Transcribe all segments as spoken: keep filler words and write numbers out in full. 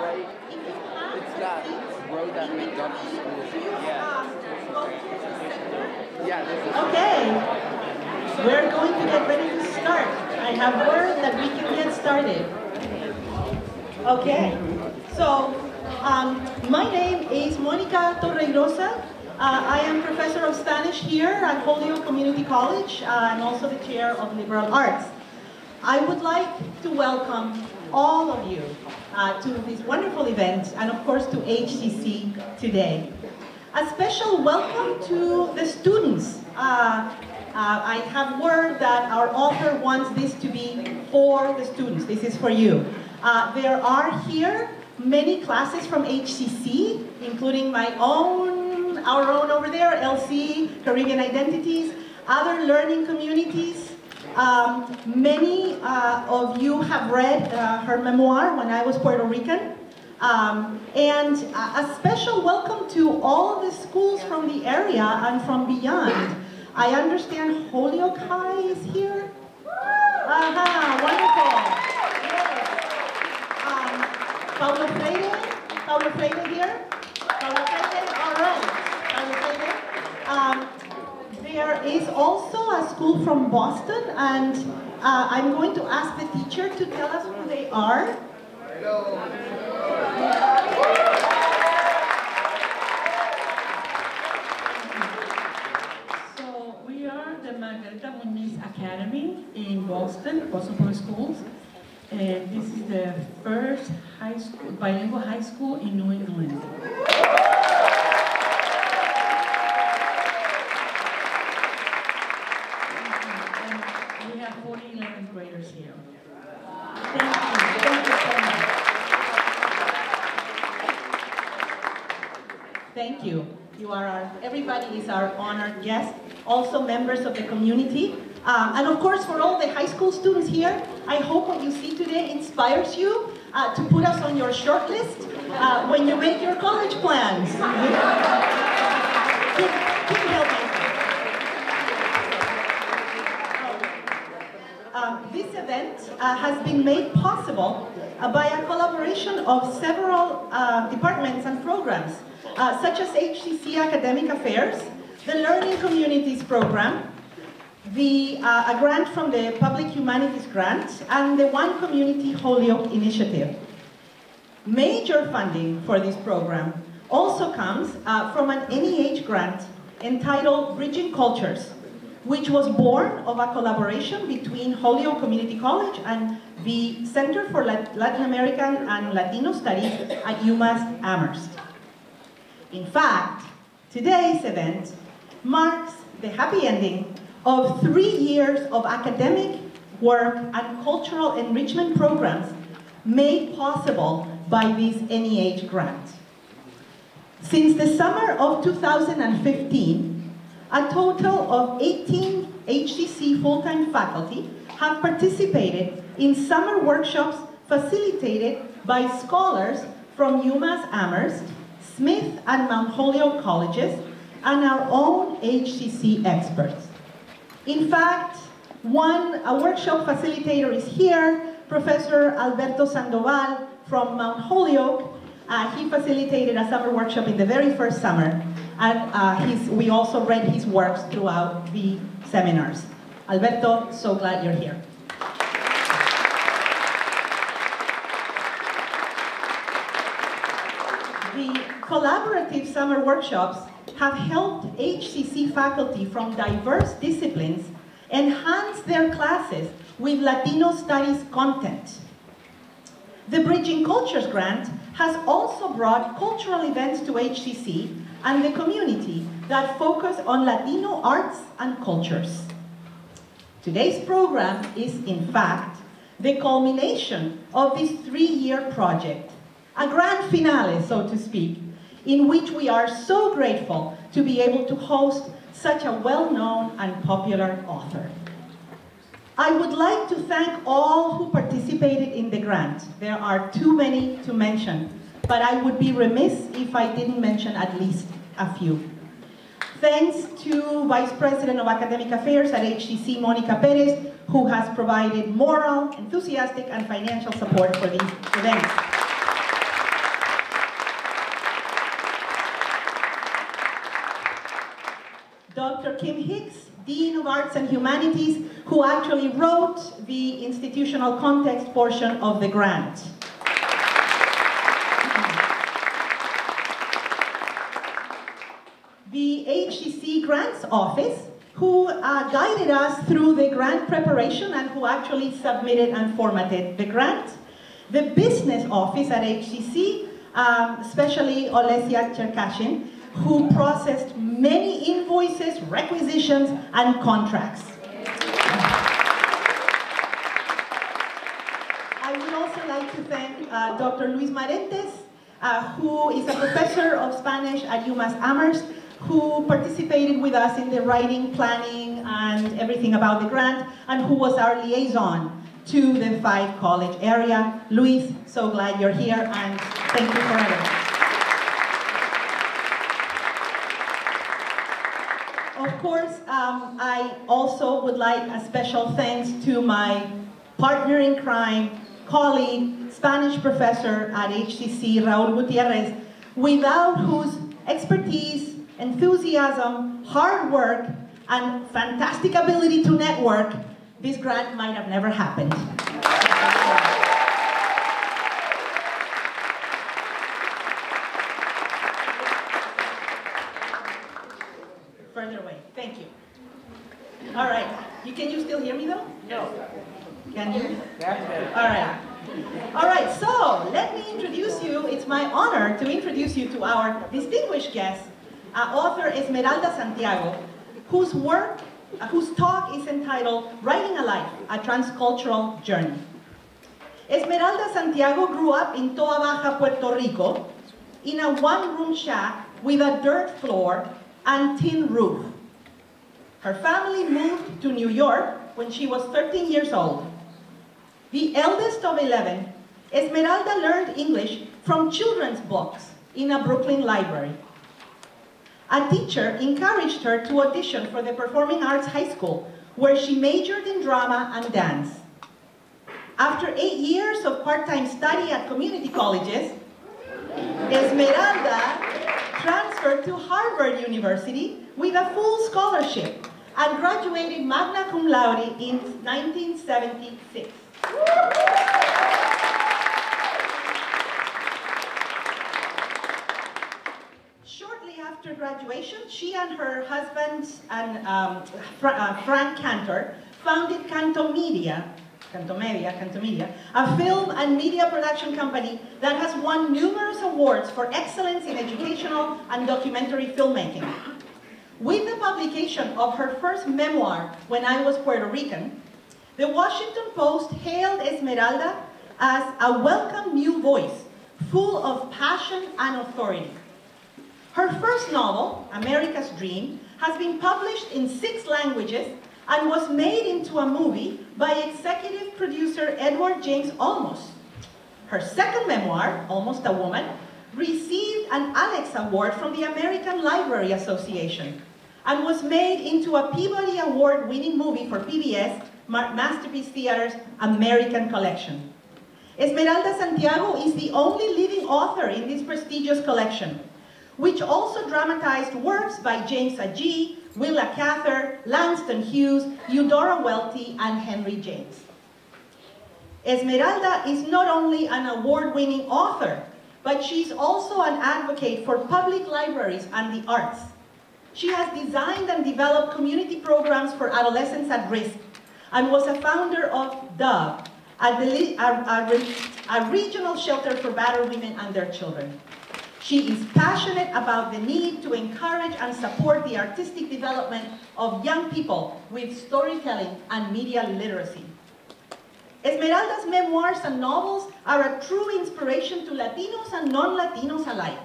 right? It's that road that we got to school. Yeah. Yeah, this is okay. We're going to get ready to start. I have word that we can get started. Okay. So, um, my name is Monica Torregrosa. Uh, I am professor of Spanish here at Holyoke Community College, uh, and also the chair of liberal arts. I would like to welcome all of you uh, to this wonderful event, and of course to H C C today. A special welcome to the students. Uh, uh, I have word that our author wants this to be for the students. This is for you. Uh, there are here many classes from H C C, including my own, our own over there, L C, Caribbean Identities, other learning communities. Um, many uh, of you have read uh, her memoir, When I Was Puerto Rican. Um, and a special welcome to all the schools from the area and from beyond. I understand Holyoke High is here. Aha, wonderful. Um, Paulo Freire, Paulo Freire here. Paulo Freire, all right. Um, there is also a school from Boston, and uh, I'm going to ask the teacher to tell us who they are. Hello. So we are the Margarita Muniz Academy in Boston, Boston Public Schools. And this is the first high school, bilingual high school in New England. Here. Thank you. Thank you so much. Thank you. You are our, everybody is our honored guest, also members of the community. Um, and of course, for all the high school students here, I hope what you see today inspires you uh, to put us on your short list uh, when you make your college plans. Keep, keep helping. This event uh, has been made possible uh, by a collaboration of several uh, departments and programs, uh, such as H C C Academic Affairs, the Learning Communities Program, the, uh, a grant from the Public Humanities Grant, and the One Community Holyoke Initiative. Major funding for this program also comes uh, from an N E H grant entitled Bridging Cultures, which was born of a collaboration between Holyoke Community College and the Center for Latin American and Latino Studies at UMass Amherst. In fact, today's event marks the happy ending of three years of academic work and cultural enrichment programs made possible by this N E H grant. Since the summer of two thousand fifteen, a total of eighteen H C C full-time faculty have participated in summer workshops facilitated by scholars from UMass Amherst, Smith and Mount Holyoke colleges, and our own H C C experts. In fact, one a workshop facilitator is here, Professor Alberto Sandoval from Mount Holyoke. Uh, he facilitated a summer workshop in the very first summer. And uh, his, we also read his works throughout the seminars. Alberto, so glad you're here. The collaborative summer workshops have helped H C C faculty from diverse disciplines enhance their classes with Latino studies content. The Bridging Cultures grant has also brought cultural events to H C C and the community that focus on Latino arts and cultures. Today's program is, in fact, the culmination of this three-year project, a grand finale, so to speak, in which we are so grateful to be able to host such a well-known and popular author. I would like to thank all who participated in the grant. There are too many to mention, but I would be remiss if I didn't mention at least a few. Thanks to Vice President of Academic Affairs at H C C, Monica Perez, who has provided moral, enthusiastic, and financial support for these events. Doctor Kim Hicks, Dean of Arts and Humanities, who actually wrote the institutional context portion of the grant. The H C C Grants Office, who uh, guided us through the grant preparation and who actually submitted and formatted the grant. The Business Office at H C C, um, especially Olesya Cherkashin, who processed many invoices, requisitions, and contracts. I would also like to thank uh, Doctor Luis Marentes, uh, who is a professor of Spanish at UMass Amherst, who participated with us in the writing, planning, and everything about the grant, and who was our liaison to the five college area. Luis, so glad you're here, and thank you for having us. Of course, um, I also would like a special thanks to my partner in crime, colleague, Spanish professor at H C C, Raul Gutierrez, without whose expertise, enthusiasm, hard work, and fantastic ability to network, this grant might have never happened. Further away. Thank you. All right. You, can you still hear me though? No. Can you? All right. All right. So let me introduce you. It's my honor to introduce you to our distinguished guest, uh, author Esmeralda Santiago, whose work, uh, whose talk is entitled "Writing a Life: A Transcultural Journey." Esmeralda Santiago grew up in Toa Baja, Puerto Rico, in a one-room shack with a dirt floor and tin roof. Her family moved to New York when she was thirteen years old. The eldest of eleven, Esmeralda learned English from children's books in a Brooklyn library. A teacher encouraged her to audition for the Performing Arts High School, where she majored in drama and dance. After eight years of part-time study at community colleges, Esmeralda transferred to Harvard University with a full scholarship and graduated magna cum laude in nineteen seventy-six. Shortly after graduation, she and her husband and um, Fra uh, Frank Cantor founded Cantomedia, Cantomedia, Cantomedia, a film and media production company that has won numerous awards for excellence in educational and documentary filmmaking. With the publication of her first memoir, When I Was Puerto Rican, the Washington Post hailed Esmeralda as a welcome new voice, full of passion and authority. Her first novel, America's Dream, has been published in six languages and was made into a movie by executive producer Edward James Olmos. Her second memoir, Almost a Woman, received an Alex Award from the American Library Association and was made into a Peabody Award-winning movie for P B S Masterpiece Theater's American Collection. Esmeralda Santiago is the only living author in this prestigious collection, which also dramatized works by James Agee, Willa Cather, Langston Hughes, Eudora Welty, and Henry James. Esmeralda is not only an award-winning author, but she's also an advocate for public libraries and the arts. She has designed and developed community programs for adolescents at risk, and was a founder of Dove, a, a, a, a regional shelter for battered women and their children. She is passionate about the need to encourage and support the artistic development of young people with storytelling and media literacy. Esmeralda's memoirs and novels are a true inspiration to Latinos and non-Latinos alike,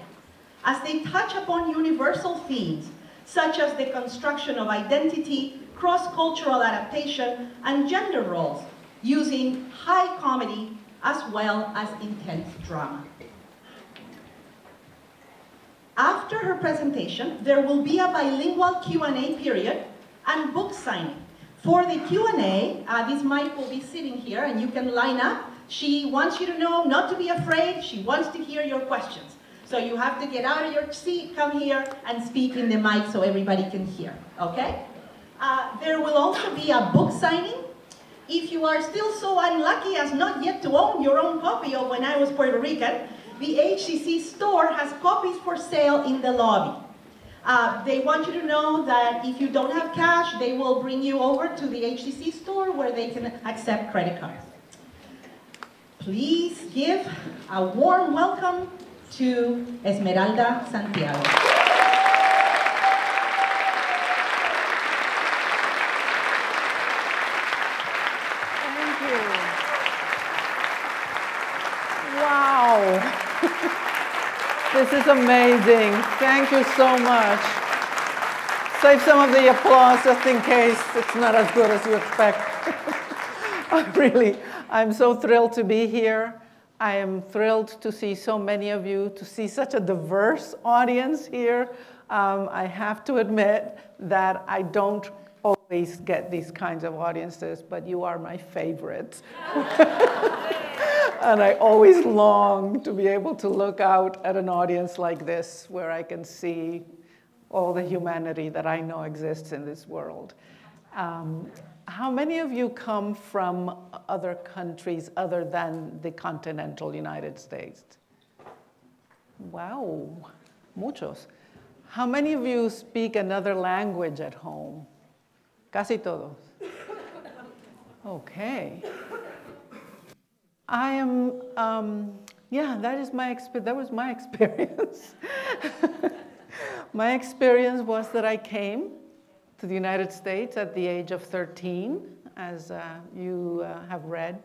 as they touch upon universal themes, such as the construction of identity, cross-cultural adaptation, and gender roles, using high comedy as well as intense drama. After her presentation, there will be a bilingual Q and A period and book signing. For the Q and A, uh, this mic will be sitting here and you can line up. She wants you to know not to be afraid. She wants to hear your questions. So you have to get out of your seat, come here, and speak in the mic so everybody can hear, okay? Uh, there will also be a book signing. If you are still so unlucky as not yet to own your own copy of When I Was Puerto Rican, the H C C store has copies for sale in the lobby. Uh, they want you to know that if you don't have cash, they will bring you over to the H C C store where they can accept credit cards. Please give a warm welcome to Esmeralda Santiago. This is amazing. Thank you so much. Save some of the applause just in case it's not as good as you expect. I really, I'm so thrilled to be here. I am thrilled to see so many of you, to see such a diverse audience here. Um, I have to admit that I don't always get these kinds of audiences, but you are my favorites. And I always long to be able to look out at an audience like this where I can see all the humanity that I know exists in this world. Um, how many of you come from other countries other than the continental United States? Wow, muchos. How many of you speak another language at home? Casi todos. Okay. I am, um, yeah, that is my exp- that was my experience. My experience was that I came to the United States at the age of thirteen, as uh, you uh, have read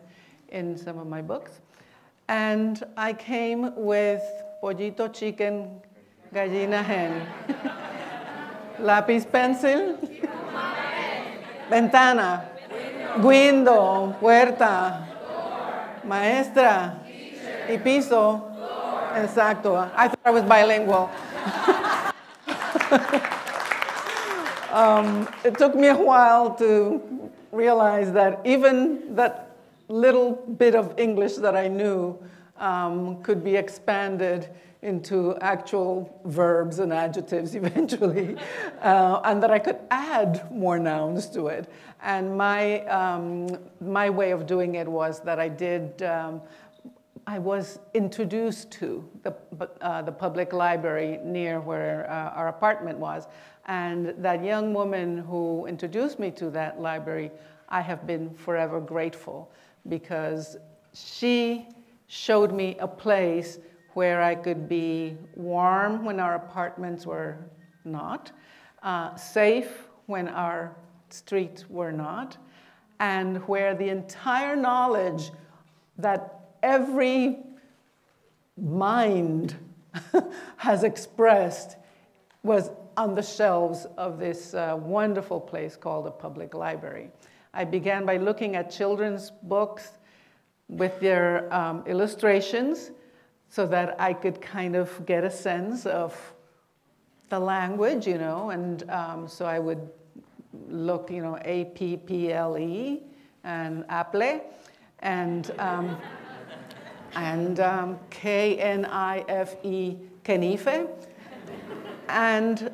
in some of my books. And I came with pollito, chicken, gallina, hen. Lápiz, pencil. Ventana. Window. Puerta. Maestra, teacher, y piso, floor. Exacto. I thought I was bilingual. um, it took me a while to realize that even that little bit of English that I knew um, could be expanded into actual verbs and adjectives eventually, uh, and that I could add more nouns to it. And my, um, my way of doing it was that I did, um, I was introduced to the, uh, the public library near where uh, our apartment was. And that young woman who introduced me to that library, I have been forever grateful because she showed me a place where I could be warm when our apartments were not, uh, safe when our streets were not, and where the entire knowledge that every mind has expressed was on the shelves of this uh, wonderful place called a public library. I began by looking at children's books with their um, illustrations, so that I could kind of get a sense of the language, you know, and um, so I would look, you know, A P P L E and Apple, and, um, and um, K N I F E, Kenife. And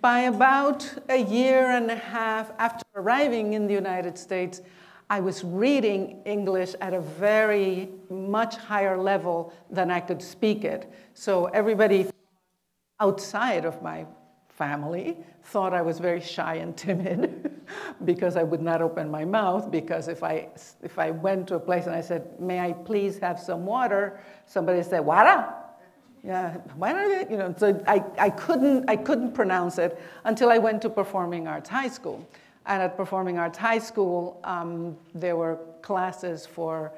by about a year and a half after arriving in the United States, I was reading English at a very much higher level than I could speak it. So everybody outside of my family thought I was very shy and timid because I would not open my mouth, because if I, if I went to a place and I said, may I please have some water, somebody said, wara? Yeah, why don't they? You know, so I, I, couldn't, I couldn't pronounce it until I went to Performing Arts High School. And at Performing Arts High School, um, there were classes for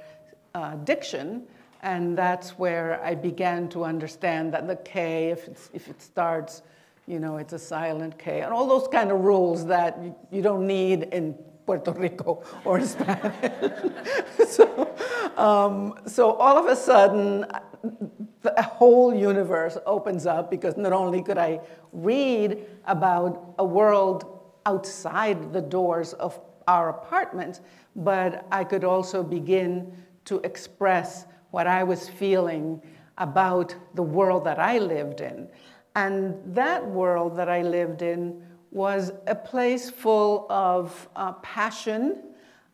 uh, diction, and that's where I began to understand that the K, if, it's, if it starts, you know, it's a silent K, and all those kind of rules that you, you don't need in Puerto Rico or Spanish. so, um, so all of a sudden, the whole universe opens up, because not only could I read about a world outside the doors of our apartment, but I could also begin to express what I was feeling about the world that I lived in. And that world that I lived in was a place full of uh, passion.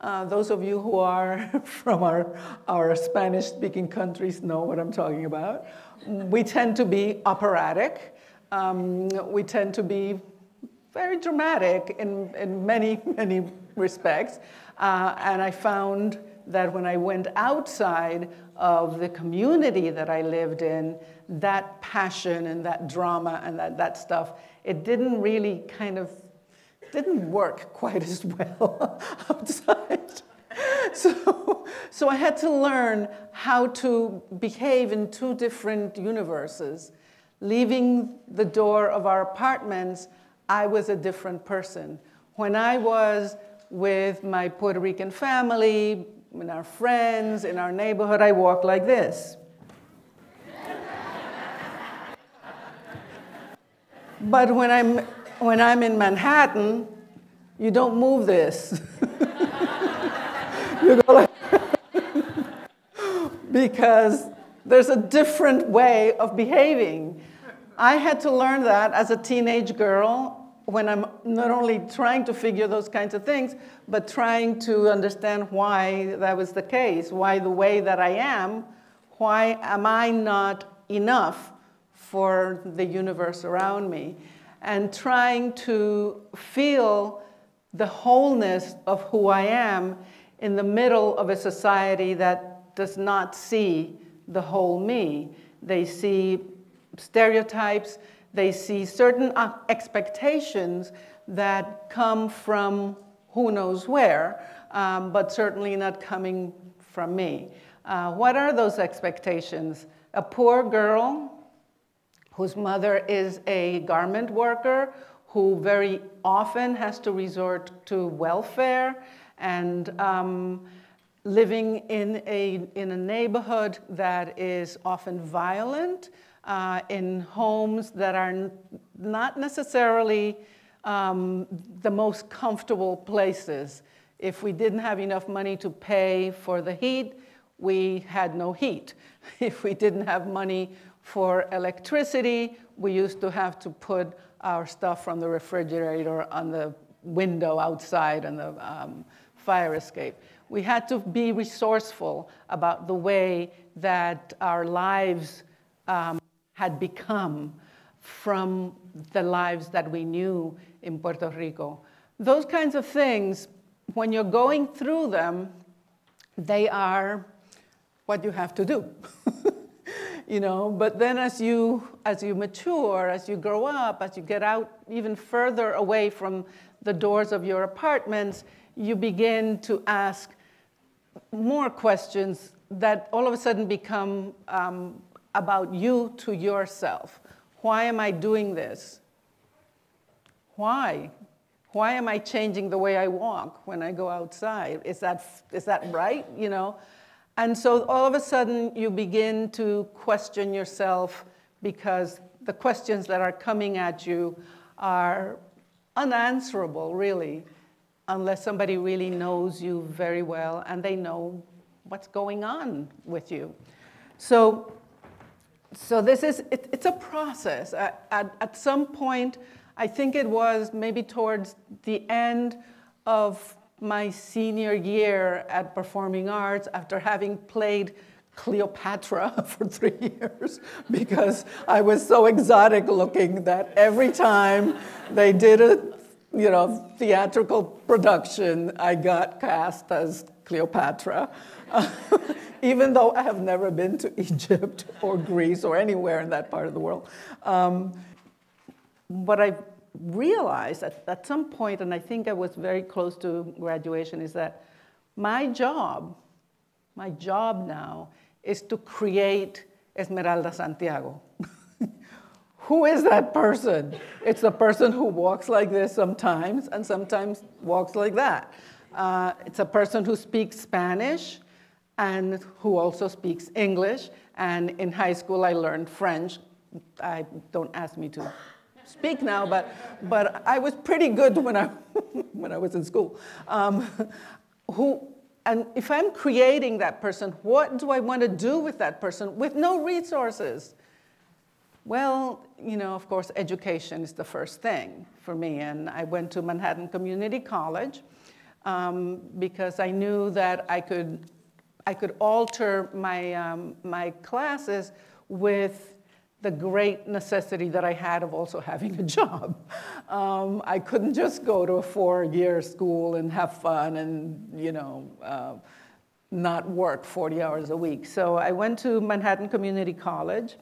Uh, those of you who are from our, our Spanish-speaking countries know what I'm talking about. We tend to be operatic. Um, we tend to be very dramatic in, in many, many respects. Uh, and I found that when I went outside of the community that I lived in, that passion and that drama and that, that stuff, it didn't really kind of, didn't work quite as well outside. So, so I had to learn how to behave in two different universes. Leaving the door of our apartments, I was a different person. When I was with my Puerto Rican family, and our friends, in our neighborhood, I walked like this. But when I'm, when I'm in Manhattan, you don't move this. You go like because there's a different way of behaving. I had to learn that as a teenage girl when I'm not only trying to figure those kinds of things, but trying to understand why that was the case, why the way that I am, why am I not enough for the universe around me, and trying to feel the wholeness of who I am in the middle of a society that does not see the whole me. They see stereotypes, they see certain expectations that come from who knows where, um, but certainly not coming from me. Uh, what are those expectations? A poor girl whose mother is a garment worker, who very often has to resort to welfare, and um, living in a, in a neighborhood that is often violent, Uh, in homes that are not necessarily um, the most comfortable places. If we didn't have enough money to pay for the heat, we had no heat. If we didn't have money for electricity, we used to have to put our stuff from the refrigerator on the window outside and the um, fire escape. We had to be resourceful about the way that our lives um, had become from the lives that we knew in Puerto Rico. Those kinds of things, when you're going through them, they are what you have to do. You know, but then as you, as you mature, as you grow up, as you get out even further away from the doors of your apartments, you begin to ask more questions that all of a sudden become um, about you to yourself. Why am I doing this? Why? Why am I changing the way I walk when I go outside? Is that, is that right, you know? And so all of a sudden you begin to question yourself because the questions that are coming at you are unanswerable, really, unless somebody really knows you very well and they know what's going on with you. So, So this is, it, it's a process. At, at, at some point, I think it was maybe towards the end of my senior year at Performing Arts, after having played Cleopatra for three years, because I was so exotic looking that every time they did a you know, theatrical production, I got cast as Cleopatra. Uh, even though I have never been to Egypt or Greece or anywhere in that part of the world. Um, what I realized at, at some point, and I think I was very close to graduation, is that my job, my job now, is to create Esmeralda Santiago. Who is that person? It's the person who walks like this sometimes and sometimes walks like that. Uh, it's a person who speaks Spanish and who also speaks English. And in high school, I learned French. I, don't ask me to speak now, but, but I was pretty good when I, when I was in school. Um, who, and if I'm creating that person, what do I want to do with that person with no resources? Well, you know, of course, education is the first thing for me. And I went to Manhattan Community College um, because I knew that I could, I could alter my, um, my classes with the great necessity that I had of also having a job. Um, I couldn't just go to a four-year school and have fun and, you know, uh, not work forty hours a week. So I went to Manhattan Community College,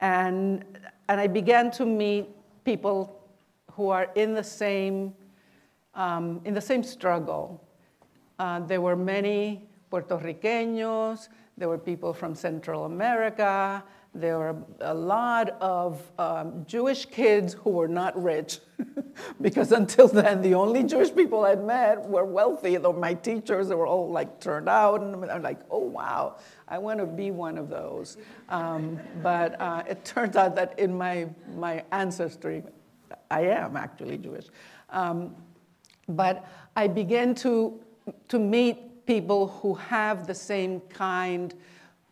and, and I began to meet people who are in the same, um, in the same struggle. Uh, there were many Puerto Ricanos, there were people from Central America, there were a lot of um, Jewish kids who were not rich, because until then, the only Jewish people I'd met were wealthy, though my teachers, they were all like turned out, and I'm like, oh, wow, I want to be one of those. Um, but uh, it turns out that in my, my ancestry, I am actually Jewish. Um, but I began to, to meet people who have the same kind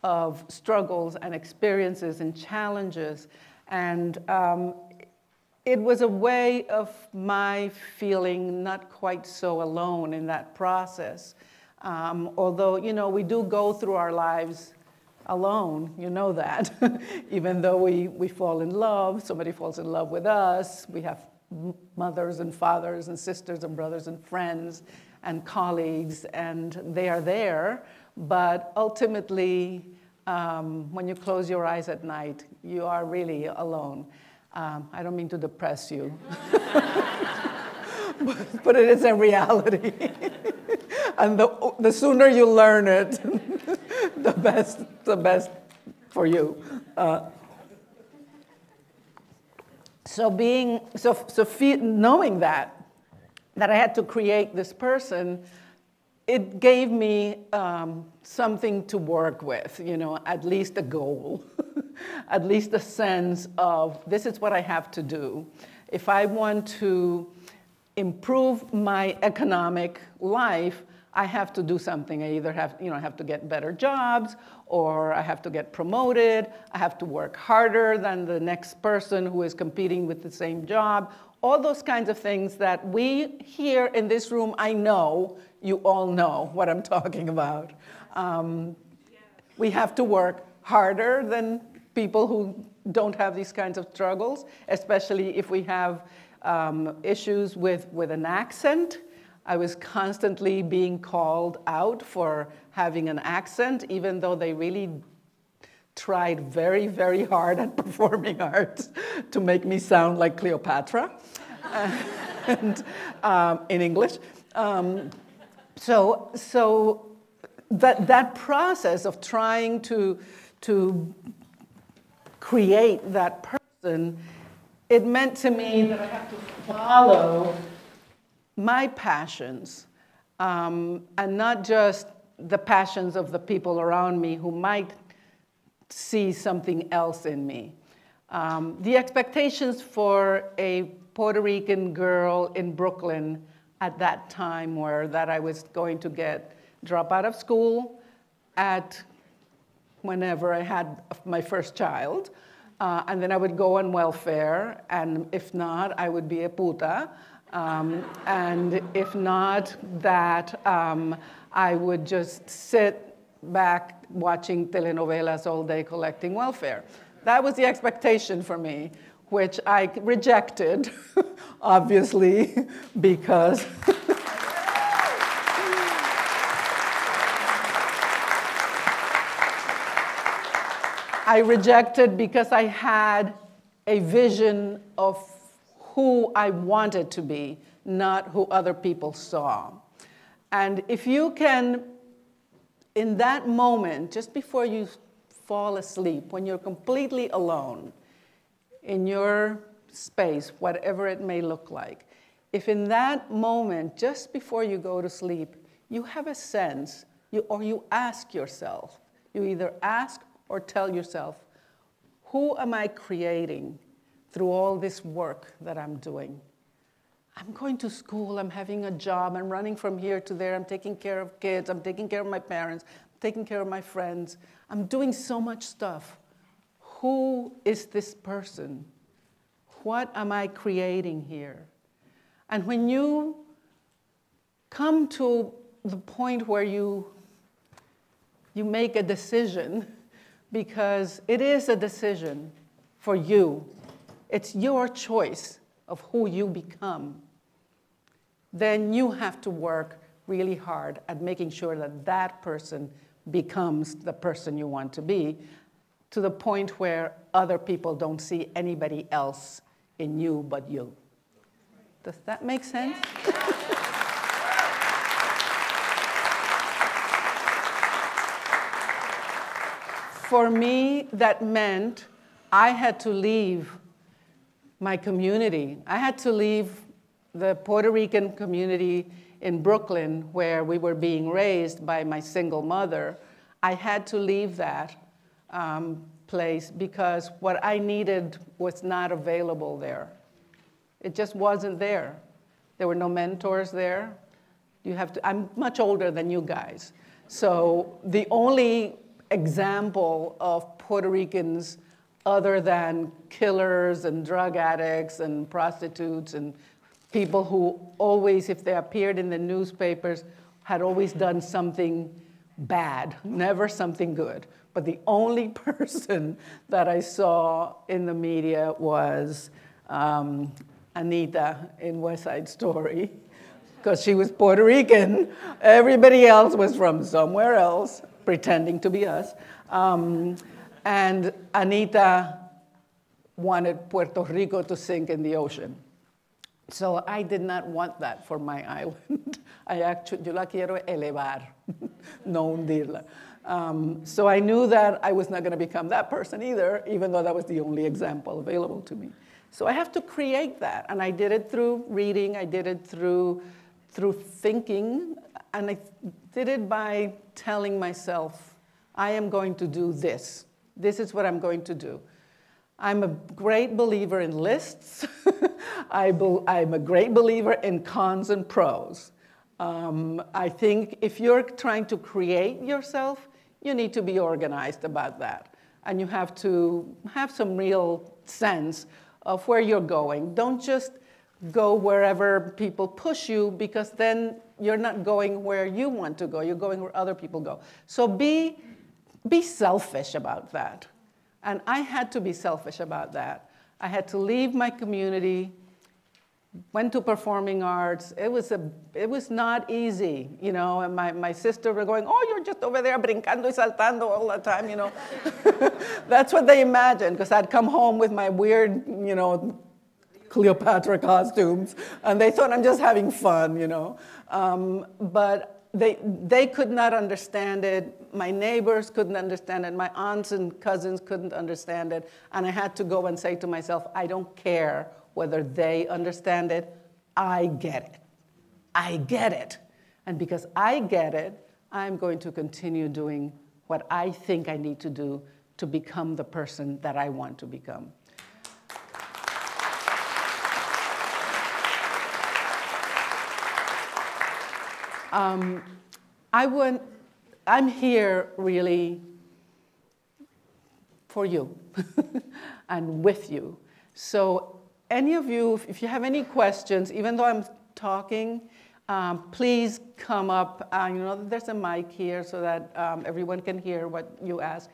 of struggles and experiences and challenges. And um, it was a way of my feeling not quite so alone in that process. Um, although, you know, we do go through our lives alone, you know that. Even though we, we fall in love, somebody falls in love with us, we have mothers and fathers and sisters and brothers and friends and colleagues, and they are there. But ultimately, um, when you close your eyes at night, you are really alone. Um, I don't mean to depress you, but, but it is a reality. And the, the sooner you learn it, the best, the best for you. Uh, so being, so, so fe- knowing that, that I had to create this person, it gave me um, something to work with, you know, at least a goal, at least a sense of this is what I have to do. If I want to improve my economic life, I have to do something. I either have, you know, I have to get better jobs, or I have to get promoted. I have to work harder than the next person who is competing with the same job. All those kinds of things that we here in this room, I know, you all know what I'm talking about. Um, we have to work harder than people who don't have these kinds of struggles, especially if we have um, issues with, with an accent. I was constantly being called out for having an accent, even though they really tried very, very hard at performing arts to make me sound like Cleopatra and, um, in English. Um, So, so that, that process of trying to, to create that person, it meant to me that I have to follow my passions um, and not just the passions of the people around me who might see something else in me. Um, the expectations for a Puerto Rican girl in Brooklyn at that time were that I was going to get drop out of school at whenever I had my first child, uh, and then I would go on welfare, and if not, I would be a puta, um, and if not, that um, I would just sit back watching telenovelas all day collecting welfare. That was the expectation for me, which I rejected, obviously, because I rejected because I had a vision of who I wanted to be, not who other people saw. And if you can, in that moment, just before you fall asleep, when you're completely alone, in your space, whatever it may look like, if in that moment, just before you go to sleep, you have a sense, you, or you ask yourself, you either ask or tell yourself, who am I creating through all this work that I'm doing? I'm going to school, I'm having a job, I'm running from here to there, I'm taking care of kids, I'm taking care of my parents, I'm taking care of my friends, I'm doing so much stuff. Who is this person? What am I creating here? And when you come to the point where you, you make a decision, because it is a decision for you, it's your choice of who you become, then you have to work really hard at making sure that that person becomes the person you want to be, to the point where other people don't see anybody else in you but you. Does that make sense? For me, that meant I had to leave my community. I had to leave the Puerto Rican community in Brooklyn, where we were being raised by my single mother. I had to leave that um, place because what I needed was not available there. It just wasn't there. There were no mentors there. You have to, I'm much older than you guys. So the only example of Puerto Ricans other than killers and drug addicts and prostitutes and people who always, if they appeared in the newspapers, had always done something bad, never something good. But the only person that I saw in the media was um, Anita in West Side Story, because she was Puerto Rican. Everybody else was from somewhere else, pretending to be us. Um, and Anita wanted Puerto Rico to sink in the ocean. So I did not want that for my island. I actually, yo la quiero elevar, no hundirla. Um, so I knew that I was not gonna become that person either, even though that was the only example available to me. So I have to create that, and I did it through reading, I did it through, through thinking, and I did it by telling myself, I am going to do this. This is what I'm going to do. I'm a great believer in lists. I be I'm a great believer in cons and pros. Um, I think if you're trying to create yourself, you need to be organized about that. And you have to have some real sense of where you're going. Don't just go wherever people push you, because then you're not going where you want to go. You're going where other people go. So be Be selfish about that. And I had to be selfish about that. I had to leave my community, went to performing arts. It was, a, it was not easy, you know, and my, my sister were going, oh, you're just over there brincando y saltando all the time, you know. That's what they imagined, because I'd come home with my weird, you know, Cleopatra costumes, and they thought I'm just having fun, you know. Um, but They, they could not understand it. My neighbors couldn't understand it. My aunts and cousins couldn't understand it. And I had to go and say to myself, I don't care whether they understand it. I get it. I get it. And because I get it, I'm going to continue doing what I think I need to do to become the person that I want to become. Um, I went, I'm here really for you and with you. So any of you, if you have any questions, even though I'm talking, um, please come up. Uh, you know, there's a mic here so that um, everyone can hear what you ask.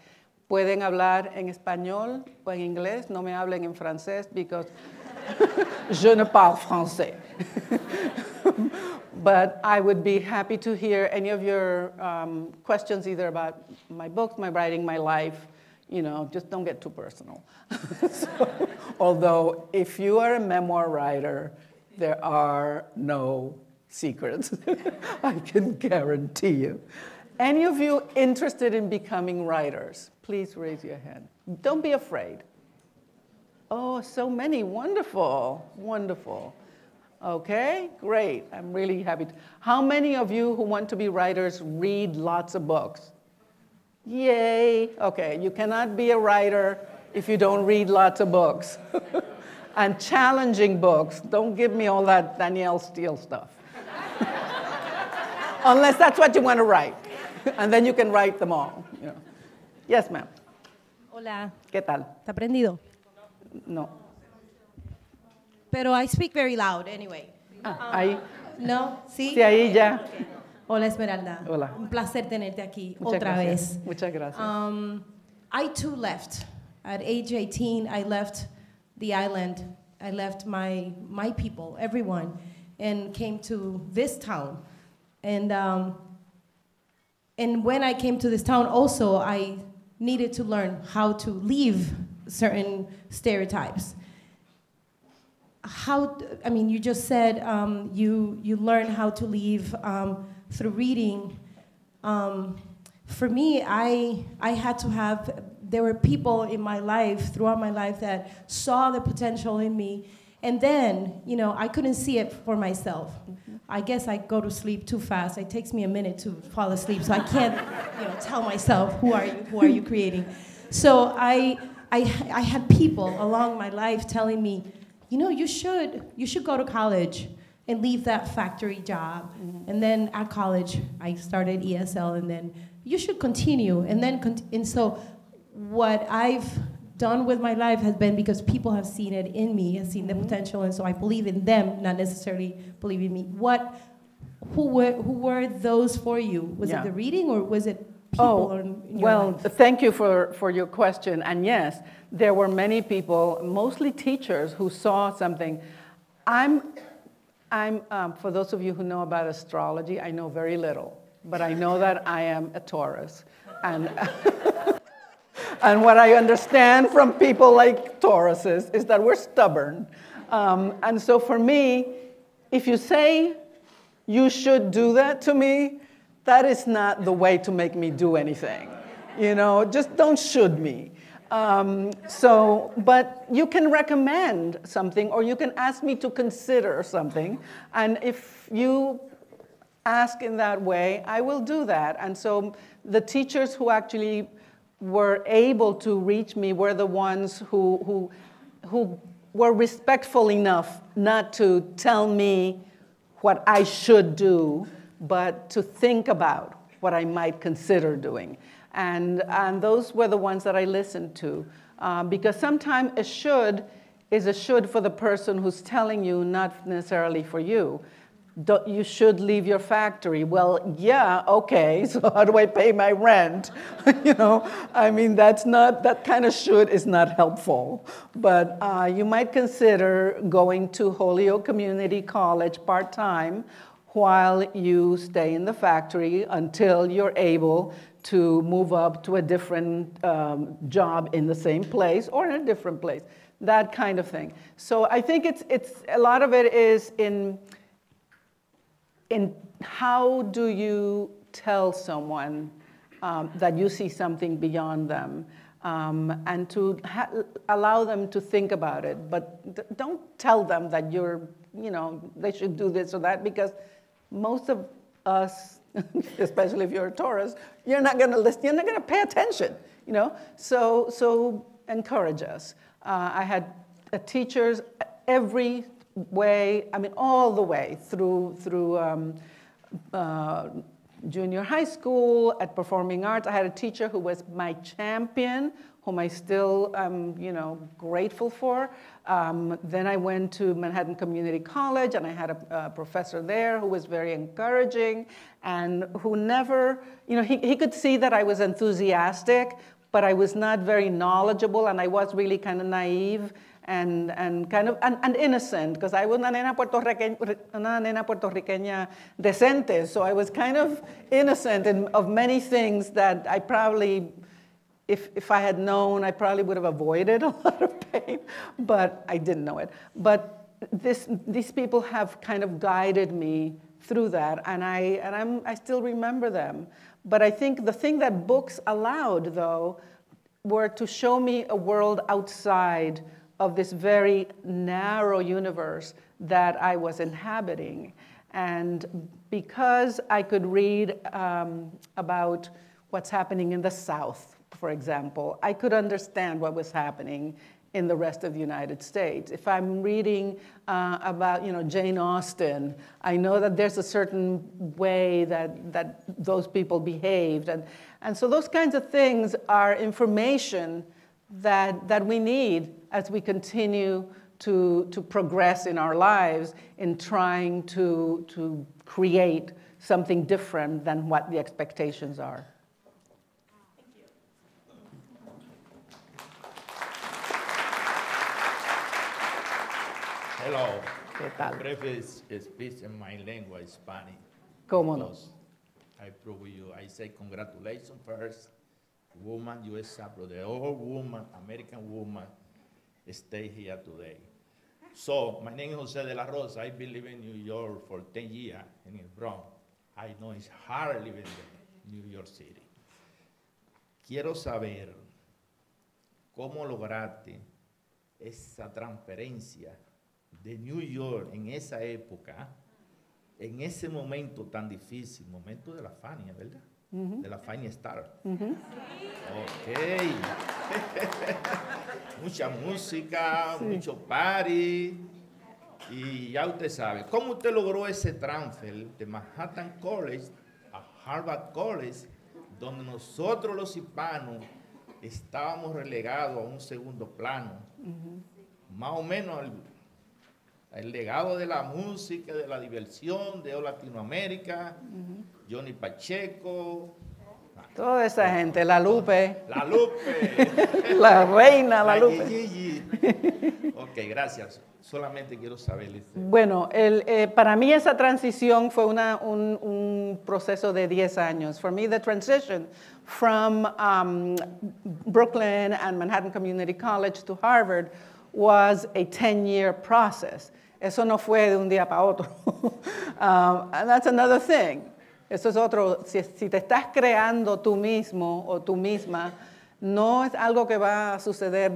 Pueden hablar en español o en inglés. No me hablen en francés because je ne parle français. But I would be happy to hear any of your um, questions, either about my books, my writing, my life. You know, just don't get too personal. So, although, if you are a memoir writer, there are no secrets. I can guarantee you. Any of you interested in becoming writers, please raise your hand. Don't be afraid. Oh, so many. Wonderful. Wonderful. Okay, great. I'm really happy. To. How many of you who want to be writers read lots of books? Yay. Okay, you cannot be a writer if you don't read lots of books. and challenging books. Don't give me all that Danielle Steele stuff. Unless that's what you want to write. And then you can write them all. You know. Yes, ma'am. Hola. ¿Qué tal? ¿Está prendido? No. Pero I speak very loud anyway. Ah, um, ahí. No, sí. Sí, ahí ya. Okay. Hola, Esmeralda. Hola. Un placer tenerte aquí Muchas otra gracias. vez. Muchas gracias. Um, I too left. At age eighteen, I left the island. I left my, my people, everyone, and came to this town. And, um, and when I came to this town also, I needed to learn how to leave certain stereotypes. How, I mean, you just said um, you, you learn how to leave um, through reading. Um, for me, I, I had to have, there were people in my life, throughout my life, that saw the potential in me. And then, you know, I couldn't see it for myself. Mm-hmm. I guess I go to sleep too fast. It takes me a minute to fall asleep, so I can't, you know, tell myself, who are you, who are you creating? So I, I, I had people along my life telling me, you know, you should, you should go to college and leave that factory job. Mm-hmm. And then at college, I started E S L, and then you should continue. And then, con and so what I've done with my life has been because people have seen it in me, have seen the potential, and so I believe in them, not necessarily believe in me. What, who were, who were those for you? Was yeah. it the reading, or was it people oh, in your well, life? Thank you for, for your question, and yes, there were many people, mostly teachers, who saw something. I'm, I'm um, for those of you who know about astrology, I know very little, but I know that I am a Taurus, and and what I understand from people like Tauruses is that we're stubborn. Um, and so for me, if you say you should do that to me, that is not the way to make me do anything. You know, just don't should me. Um, so, but you can recommend something, or you can ask me to consider something. And if you ask in that way, I will do that. And so the teachers who actually were able to reach me were the ones who, who, who were respectful enough not to tell me what I should do, but to think about what I might consider doing. And, and those were the ones that I listened to. Um, because sometimes a should is a should for the person who's telling you, not necessarily for you. You should leave your factory. Well, yeah, okay, so how do I pay my rent? You know, I mean, that's not, that kind of should is not helpful. But uh, you might consider going to Holyoke Community College part-time while you stay in the factory until you're able to move up to a different um, job in the same place or in a different place, that kind of thing. So I think it's, it's a lot of it is in, in how do you tell someone um, that you see something beyond them, um, and to ha allow them to think about it, but d don't tell them that you're, you know, they should do this or that, because most of us, especially if you're a Taurus, you're not going to listen, you're not going to pay attention, you know. So, so encourage us. Uh, I had uh, teachers every way, I mean, all the way through, through um, uh, junior high school, at Performing Arts. I had a teacher who was my champion, whom I still am, um, you know, grateful for. Um, then I went to Manhattan Community College, and I had a, a professor there who was very encouraging, and who never, you know, he, he could see that I was enthusiastic, but I was not very knowledgeable, and I was really kind of naive. And, and kind of, and, and innocent, because I was una nena, Puerto una nena puertorriqueña decente, so I was kind of innocent in, of many things that I probably, if, if I had known, I probably would have avoided a lot of pain, but I didn't know it. But this, these people have kind of guided me through that, and, I, and I'm, I still remember them. But I think the thing that books allowed, though, were to show me a world outside of this very narrow universe that I was inhabiting. And because I could read um, about what's happening in the South, for example, I could understand what was happening in the rest of the United States. If I'm reading uh, about, you know, Jane Austen, I know that there's a certain way that, that those people behaved. And, and so those kinds of things are information that, that we need as we continue to, to progress in our lives in trying to, to create something different than what the expectations are. Hello. ¿Qué tal? Prefiero speak in my language, Spanish. ¿Cómo no? I prove you. I say congratulations first, woman, U S abroad, the old woman, American woman, stay here today. So my name is Jose de la Rosa. I've been living in New York for ten years, and it's wrong. I know it's hard living in New York City. Quiero saber cómo lograste esa transferencia de New York en esa época, en ese momento tan difícil, momento de la Fania, ¿verdad? Uh-huh. De la Fania Star. Uh-huh. Ok. Mucha música, sí. Mucho party. Y ya usted sabe, ¿cómo usted logró ese transfer de Manhattan College a Harvard College, donde nosotros los hispanos estábamos relegados a un segundo plano? Uh-huh. Más o menos al El legado de la música, de la diversión, de Latinoamérica, uh-huh. Johnny Pacheco. Toda esa la, gente, La Lupe. La Lupe. La reina, La, la Lupe. Ye, ye. Ok, gracias. Solamente quiero saber. Este. Bueno, el, eh, para mí esa transición fue una, un, un proceso de diez años. For me, the transition from um, Brooklyn and Manhattan Community College to Harvard was a ten-year process. Eso no fue de un día para otro. um, and that's another thing. Eso es otro. Si, si te estás creando tú mismo o tú misma, no es algo que va a suceder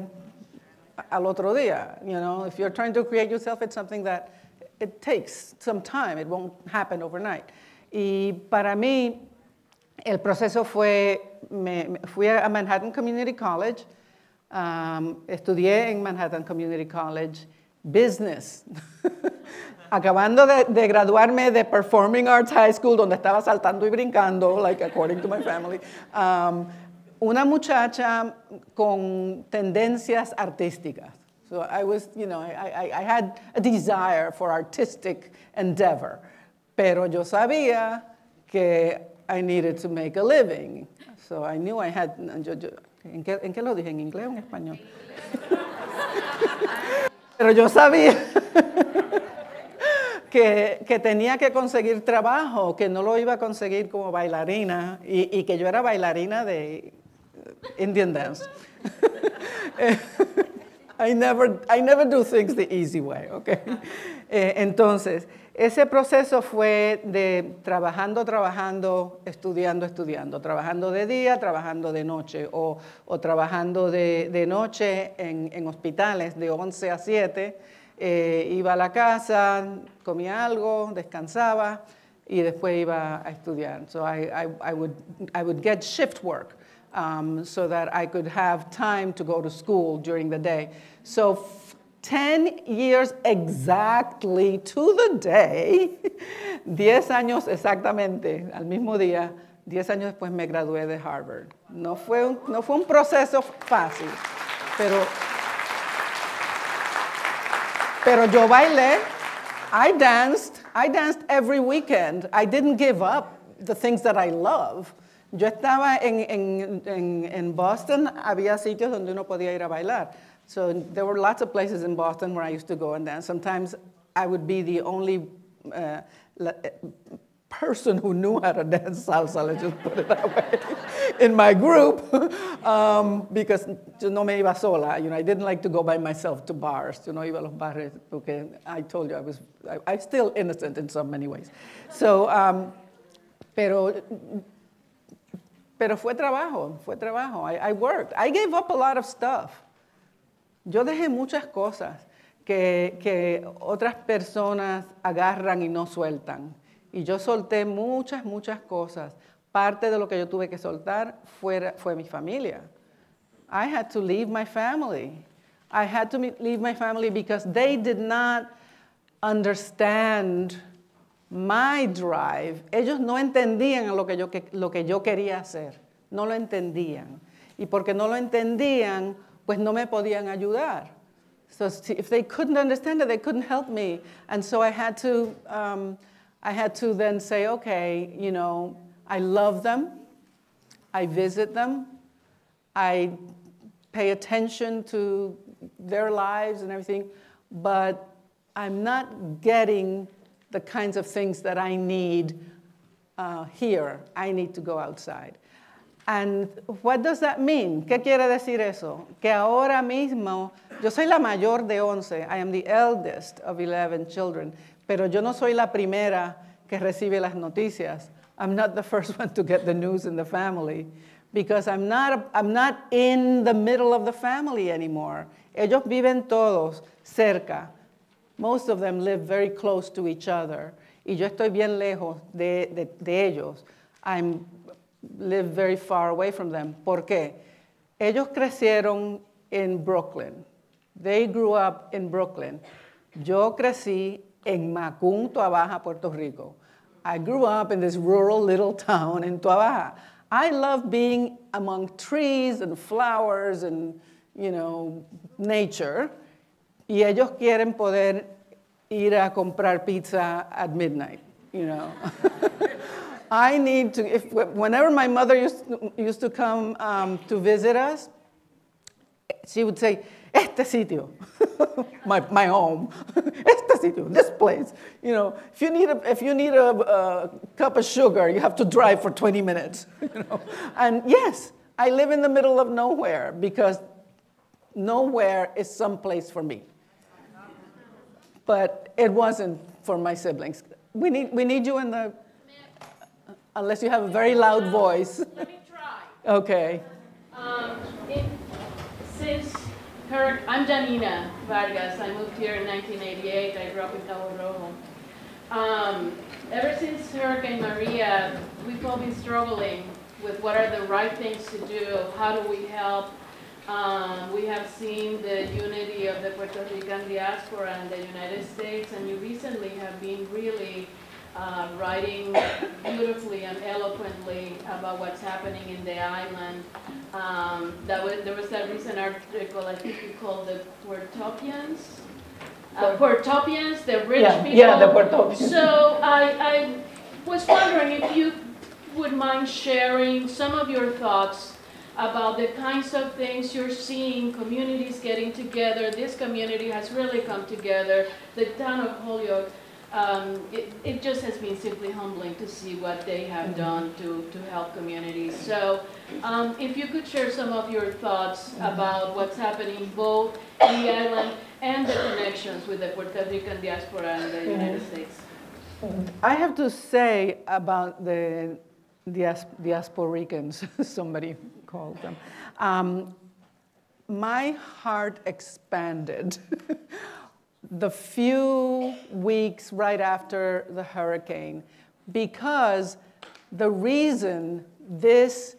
al otro día. You know, if you're trying to create yourself, it's something that it takes some time. It won't happen overnight. Y para mí, el proceso fue, me, me fui a Manhattan Community College. Um, estudié en Manhattan Community College Business. Acabando de, de graduarme de Performing Arts High School, donde estaba saltando y brincando, like according to my family. Um, una muchacha con tendencias artísticas. So I was, you know, I, I, I had a desire for artistic endeavor. Pero yo sabía que I needed to make a living. So I knew I had... Yo, yo, ¿En qué, ¿En qué lo dije? ¿En inglés o en español? Pero yo sabía que, que tenía que conseguir trabajo, que no lo iba a conseguir como bailarina y, y que yo era bailarina de Indian dance. I never, I never do things the easy way, okay? Entonces, ese proceso fue de trabajando, trabajando, estudiando, estudiando, trabajando de día, trabajando de noche, o, o trabajando de, de noche en, en hospitales de once a siete, eh, iba a la casa, comía algo, descansaba, y después iba a estudiar. So I, I, I, would, I would get shift work. Um, so that I could have time to go to school during the day. So f ten years exactly to the day, diez años exactamente, al mismo día, diez años después me gradué de Harvard. No fue un, no fue un proceso fácil, pero, pero yo bailé, I danced, I danced every weekend. I didn't give up the things that I love. Yo estaba en, en, en, en Boston, había sitios donde uno podía ir a bailar. So there were lots of places in Boston where I used to go and dance. Sometimes I would be the only uh, person who knew how to dance salsa, let's just put it that way, in my group, um, because yo no me iba sola. You know, I didn't like to go by myself to bars. Yo no iba a los bares, porque I told you I was, I, I'm still innocent in so many ways. So, um, pero... Pero fue trabajo, fue trabajo. I, I worked. I gave up a lot of stuff. Yo dejé muchas cosas que, que otras personas agarran y no sueltan. Y yo solté muchas, muchas cosas. Parte de lo que yo tuve que soltar fue, fue mi familia. I had to leave my family. I had to leave my family because they did not understand my drive. Ellos no entendían lo que yo, lo que yo quería hacer. No lo entendían. Y porque no lo entendían, pues no me podían ayudar. So if they couldn't understand it, they couldn't help me. And so I had to, um, I had to then say, okay, you know, I love them. I visit them. I pay attention to their lives and everything, but I'm not getting the kinds of things that I need uh, here. I need to go outside. And what does that mean? ¿Qué quiere decir eso? Que ahora mismo, yo soy la mayor de once. I am the eldest of eleven children. Pero yo no soy la primera que recibe las noticias. I'm not the first one to get the news in the family. Because I'm not, I'm not in the middle of the family anymore. Ellos viven todos cerca. Most of them live very close to each other. Y yo estoy bien lejos de, de, de ellos. I live very far away from them. ¿Por qué? Ellos crecieron en Brooklyn. They grew up in Brooklyn. Yo crecí en Macun, Toa Baja, Puerto Rico. I grew up in this rural little town in Toa Baja. I love being among trees and flowers and, you know, nature. Y ellos quieren poder ir a comprar pizza at midnight, you know. I need to, if, whenever my mother used, used to come um, to visit us, she would say, este sitio, my, my home, este sitio, this place. You know, if you need, a, if you need a, a cup of sugar, you have to drive for twenty minutes. You know? And yes, I live in the middle of nowhere because nowhere is someplace for me. But it wasn't for my siblings. We need, we need you in the, unless you have a very loud voice. Let me try. Okay. Um, it, since Her, I'm Janina Vargas. I moved here in nineteen eighty-eight. I grew up in Cabo Rojo. Um, ever since Hurricane Maria, we've all been struggling with what are the right things to do, how do we help. Um, we have seen the unity of the Puerto Rican diaspora and the United States, and you recently have been really uh, writing beautifully and eloquently about what's happening in the island. Um, that was, there was that recent article, I think you called the Puertopians, uh, Puertopians, the rich yeah, people. Yeah, the Puertopians. So I, I was wondering if you would mind sharing some of your thoughts about the kinds of things you're seeing, communities getting together. This community has really come together. The town of Holyoke, um, it, it just has been simply humbling to see what they have done to, to help communities. So. Um, if you could share some of your thoughts about what's happening both in the island and the connections with the Puerto Rican diaspora and the United States. I have to say about the dias diasporicans, somebody called them, um, my heart expanded the few weeks right after the hurricane, because the reason this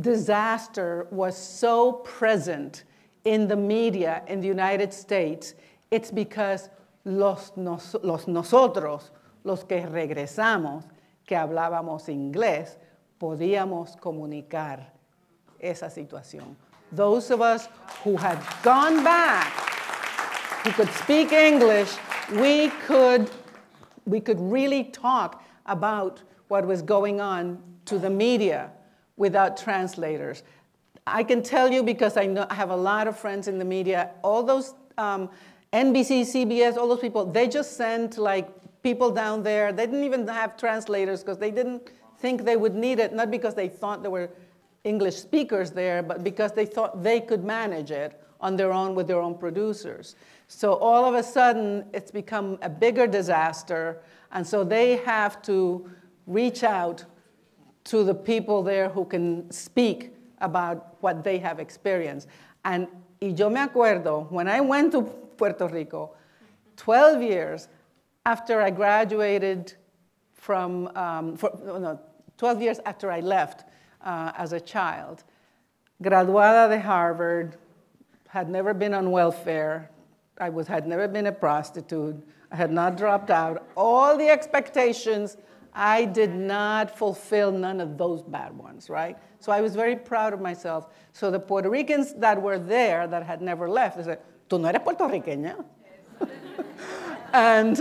disaster was so present in the media in the United States, it's because los, nos, los nosotros, los que regresamos, que hablábamos inglés, podíamos comunicar esa situación. Those of us who had gone back, who could speak English, we could, we could really talk about what was going on to the media without translators. I can tell you because I, know, I have a lot of friends in the media, all those um, N B C, C B S, all those people, they just sent like people down there. They didn't even have translators because they didn't think they would need it, not because they thought there were English speakers there, but because they thought they could manage it on their own with their own producers. So all of a sudden, it's become a bigger disaster, and so they have to reach out to the people there who can speak about what they have experienced. And y yo me acuerdo, when I went to Puerto Rico, twelve years after I graduated from, um, for, no, twelve years after I left uh, as a child, graduada de Harvard, had never been on welfare. I was, had never been a prostitute. I had not dropped out. All the expectations, I did not fulfill none of those bad ones, right? So I was very proud of myself. So the Puerto Ricans that were there, that had never left, they said, "Tú no eres puertorriqueña." And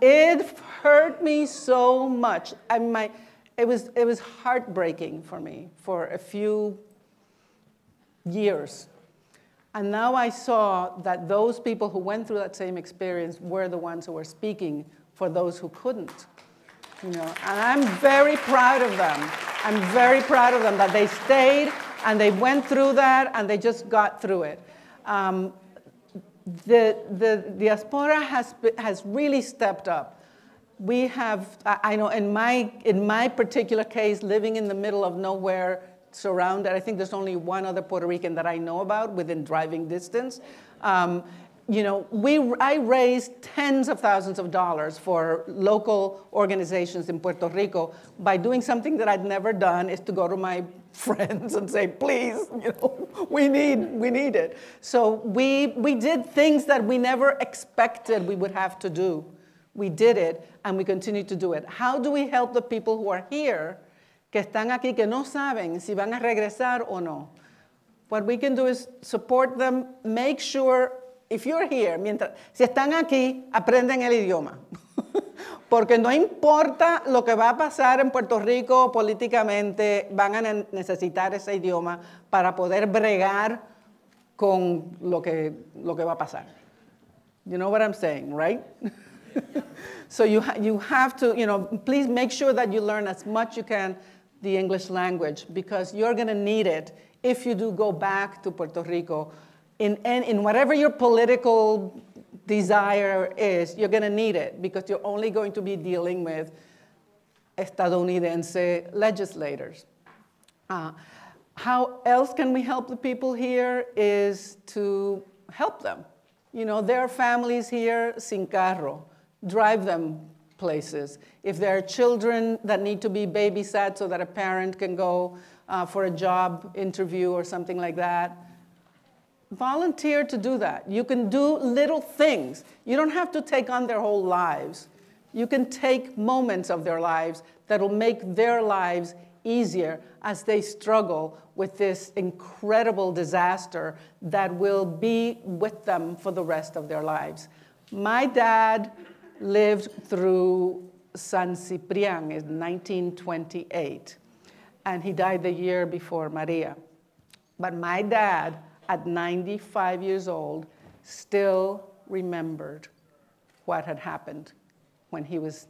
it hurt me so much. I, my, it, was, it was heartbreaking for me for a few years. And now I saw that those people who went through that same experience were the ones who were speaking for those who couldn't. You know, and I'm very proud of them. I'm very proud of them that they stayed and they went through that and they just got through it. Um, the, the, the diaspora has, has really stepped up. We have, I know in my, in my particular case, living in the middle of nowhere, surrounded. I think there's only one other Puerto Rican that I know about within driving distance. Um, you know, we, I raised tens of thousands of dollars for local organizations in Puerto Rico by doing something that I'd never done, is to go to my friends and say, please, you know, we need, we need it. So we, we did things that we never expected we would have to do. We did it, and we continue to do it. How do we help the people who are here, que están aquí, que no saben si van a regresar o no? What we can do is support them, make sure, if you're here, mientras, si están aquí, aprenden el idioma. Porque no importa lo que va a pasar en Puerto Rico políticamente, van a necesitar ese idioma para poder bregar con lo que, lo que va a pasar. You know what I'm saying, right? So you, ha you have to, you know, please make sure that you learn as much you can the English language, because you're going to need it if you do go back to Puerto Rico. In, in, in whatever your political desire is, you're going to need it, because you're only going to be dealing with estadounidense legislators. Uh, how else can we help the people here is to help them. You know, there are families here sin carro. Drive them places. If there are children that need to be babysat so that a parent can go uh, for a job interview or something like that, volunteer to do that. You can do little things. You don't have to take on their whole lives. You can take moments of their lives that will make their lives easier as they struggle with this incredible disaster that will be with them for the rest of their lives. My dad lived through San Ciprián in nineteen twenty-eight, and he died the year before Maria. But my dad, at ninety-five years old, still remembered what had happened when he was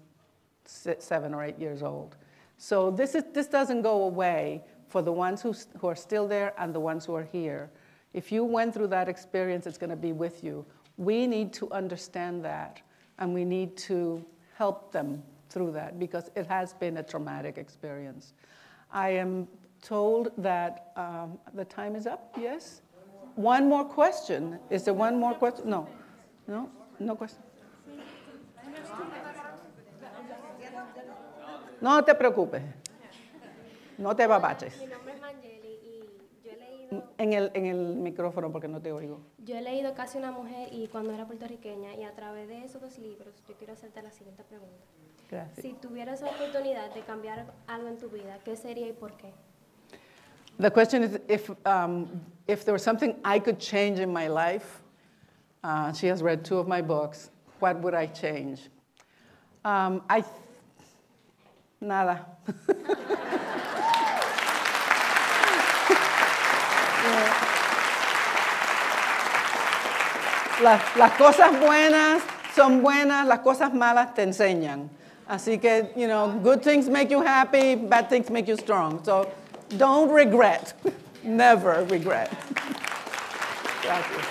seven or eight years old. So this, is, this doesn't go away for the ones who, who are still there and the ones who are here. If you went through that experience, it's going to be with you. We need to understand that. And we need to help them through that, because it has been a traumatic experience. I am told that um, the time is up, yes? One more question. Is there one more question? No, no, no question. No te preocupes. No te babaches. En el, en el micrófono porque no te oigo. Yo he leído Casi una mujer y Cuando era puertorriqueña, y a través de esos dos libros yo quiero hacerte la siguiente pregunta. Gracias. Si tuvieras la oportunidad de cambiar algo en tu vida, ¿qué sería y por qué? The question is if, um, if there was something I could change in my life, uh, she has read two of my books, what would I change? Um, I, nada. Las, las cosas buenas son buenas, las cosas malas te enseñan. Así que, you know, good things make you happy, bad things make you strong. So don't regret, never regret. Gracias.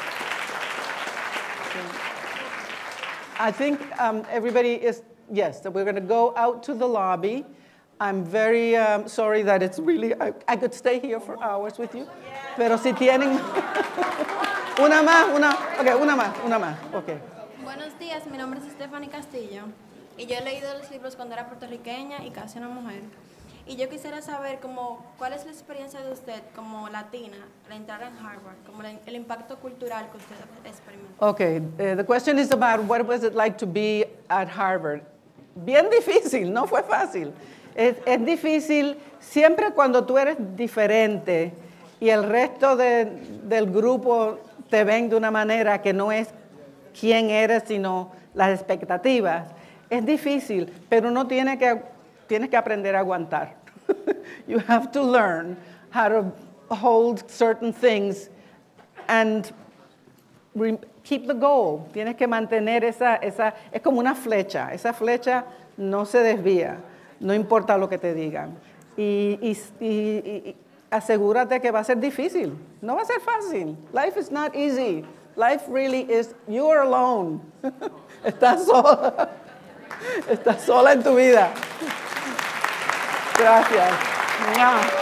I think um, everybody is, yes, so we're going to go out to the lobby. I'm very um, sorry that it's really, I, I could stay here for hours with you. Yeah. Pero si tienen... Una más, una, okay, una más, una más, okay. Buenos días, mi nombre es Stephanie Castillo y yo he leído los libros Cuando era puertorriqueña y Casi una mujer. Y yo quisiera saber como, cuál es la experiencia de usted como latina al entrar en Harvard, como el, el impacto cultural que usted experimentó. Okay, uh, the question is about what was it like to be at Harvard. Bien difícil, no fue fácil. Es, es difícil siempre cuando tú eres diferente y el resto de, del grupo te ven de una manera que no es quién eres, sino las expectativas. Es difícil, pero uno tiene que, tienes que aprender a aguantar. You have to learn how to hold certain things and keep the goal. Tienes que mantener esa, esa, es como una flecha, esa flecha no se desvía, no importa lo que te digan. Y, y, y, y asegúrate que va a ser difícil, no va a ser fácil. Life is not easy. Life really is, you are alone. Estás sola, estás sola en tu vida. Gracias. Gracias.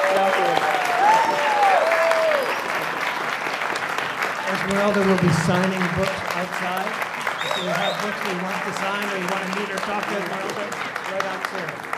Esmeralda will be signing books outside. If you have books you want to sign or you want to meet or talk to Esmeralda, right out there.